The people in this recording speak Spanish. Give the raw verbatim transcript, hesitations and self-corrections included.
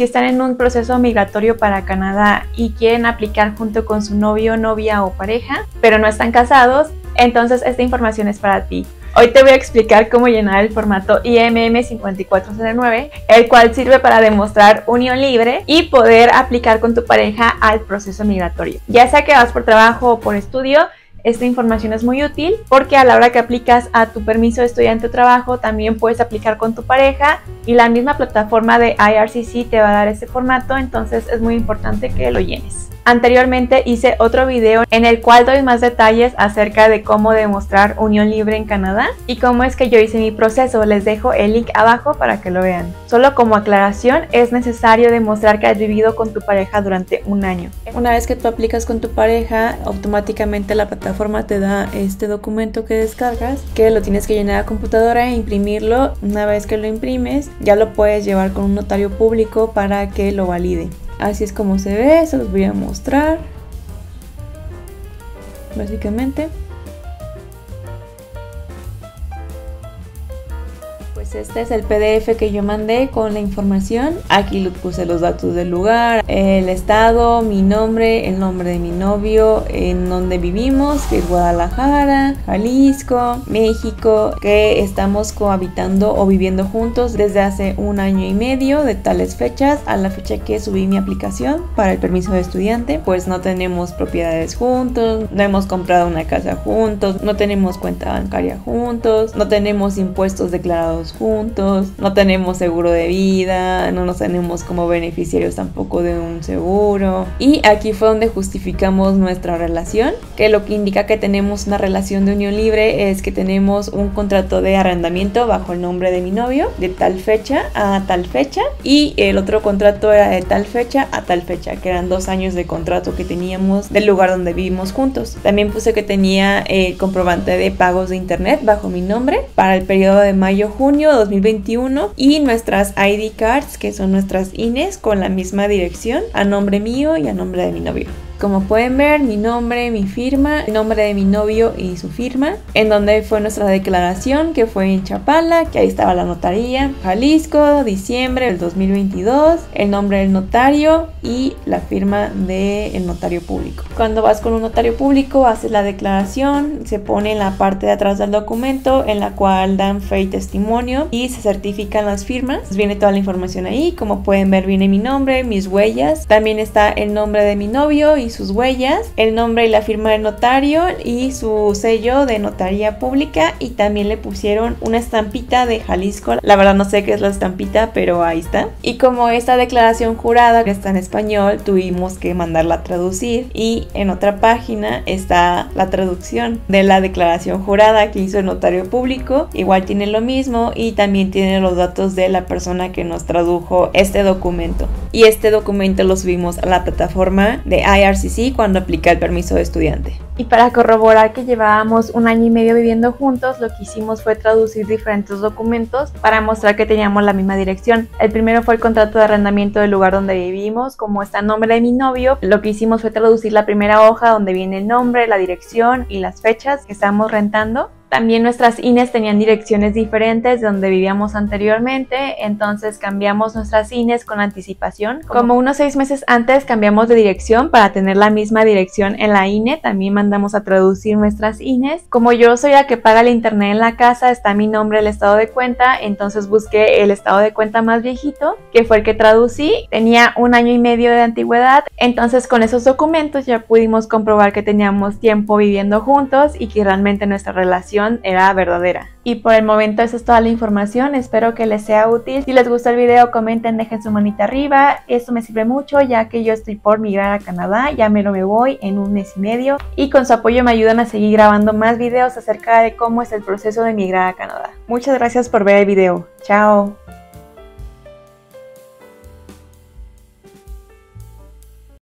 Si están en un proceso migratorio para Canadá y quieren aplicar junto con su novio, novia o pareja, pero no están casados, entonces esta información es para ti. Hoy te voy a explicar cómo llenar el formato I M M cinco cuatro cero nueve, el cual sirve para demostrar unión libre y poder aplicar con tu pareja al proceso migratorio. Ya sea que vas por trabajo o por estudio, esta información es muy útil porque a la hora que aplicas a tu permiso de estudiante o trabajo también puedes aplicar con tu pareja y la misma plataforma de I R C C te va a dar este formato, entonces es muy importante que lo llenes. Anteriormente hice otro video en el cual doy más detalles acerca de cómo demostrar unión libre en Canadá y cómo es que yo hice mi proceso, les dejo el link abajo para que lo vean. Solo como aclaración, es necesario demostrar que has vivido con tu pareja durante un año. Una vez que tú aplicas con tu pareja, automáticamente la plataforma forma te da este documento que descargas, que lo tienes que llenar a computadora e imprimirlo. Una vez que lo imprimes, ya lo puedes llevar con un notario público para que lo valide. Así es como se ve, se los voy a mostrar. Básicamente pues este es el P D F que yo mandé con la información. Aquí le puse los datos del lugar, el estado, mi nombre, el nombre de mi novio, en donde vivimos, que es Guadalajara, Jalisco, México, que estamos cohabitando o viviendo juntos desde hace un año y medio de tales fechas a la fecha que subí mi aplicación para el permiso de estudiante. Pues no tenemos propiedades juntos, no hemos comprado una casa juntos, no tenemos cuenta bancaria juntos, no tenemos impuestos declarados juntos, no tenemos seguro de vida, no nos tenemos como beneficiarios tampoco de un seguro. Y aquí fue donde justificamos nuestra relación, que lo que indica que tenemos una relación de unión libre es que tenemos un contrato de arrendamiento bajo el nombre de mi novio de tal fecha a tal fecha, y el otro contrato era de tal fecha a tal fecha, que eran dos años de contrato que teníamos del lugar donde vivimos juntos. También puse que tenía el comprobante de pagos de internet bajo mi nombre para el periodo de mayo-junio dos mil veintiuno y nuestras I D cards, que son nuestras I N Es, con la misma dirección a nombre mío y a nombre de mi novio. Como pueden ver, mi nombre, mi firma, el nombre de mi novio y su firma, en donde fue nuestra declaración, que fue en Chapala, que ahí estaba la notaría, Jalisco, diciembre del dos mil veintidós, el nombre del notario y la firma del notario público. Cuando vas con un notario público, haces la declaración, se pone en la parte de atrás del documento, en la cual dan fe y testimonio y se certifican las firmas. Viene toda la información ahí, como pueden ver viene mi nombre, mis huellas, también está el nombre de mi novio y sus huellas, el nombre y la firma del notario y su sello de notaría pública, y también le pusieron una estampita de Jalisco. La verdad no sé qué es la estampita, pero ahí está. Y como esta declaración jurada que está en español, tuvimos que mandarla a traducir, y en otra página está la traducción de la declaración jurada que hizo el notario público. Igual tiene lo mismo y también tiene los datos de la persona que nos tradujo este documento, y este documento lo subimos a la plataforma de I R C C cuando aplica el permiso de estudiante. Y para corroborar que llevábamos un año y medio viviendo juntos, lo que hicimos fue traducir diferentes documentos para mostrar que teníamos la misma dirección. El primero fue el contrato de arrendamiento del lugar donde vivimos. Como está a nombre de mi novio, lo que hicimos fue traducir la primera hoja donde viene el nombre, la dirección y las fechas que estábamos rentando. También nuestras I N Es tenían direcciones diferentes de donde vivíamos anteriormente, entonces cambiamos nuestras I N Es con anticipación. Como unos seis meses antes cambiamos de dirección para tener la misma dirección en la I N E, también mandamos a traducir nuestras I N Es. Como yo soy la que paga el internet en la casa, está mi nombre, el estado de cuenta, entonces busqué el estado de cuenta más viejito, que fue el que traducí. Tenía un año y medio de antigüedad, entonces con esos documentos ya pudimos comprobar que teníamos tiempo viviendo juntos y que realmente nuestra relación era verdadera. Y por el momento eso es toda la información, espero que les sea útil. Si les gustó el video, comenten, dejen su manita arriba, esto me sirve mucho ya que yo estoy por migrar a Canadá, ya me lo me voy en un mes y medio, y con su apoyo me ayudan a seguir grabando más videos acerca de cómo es el proceso de migrar a Canadá. Muchas gracias por ver el video, chao.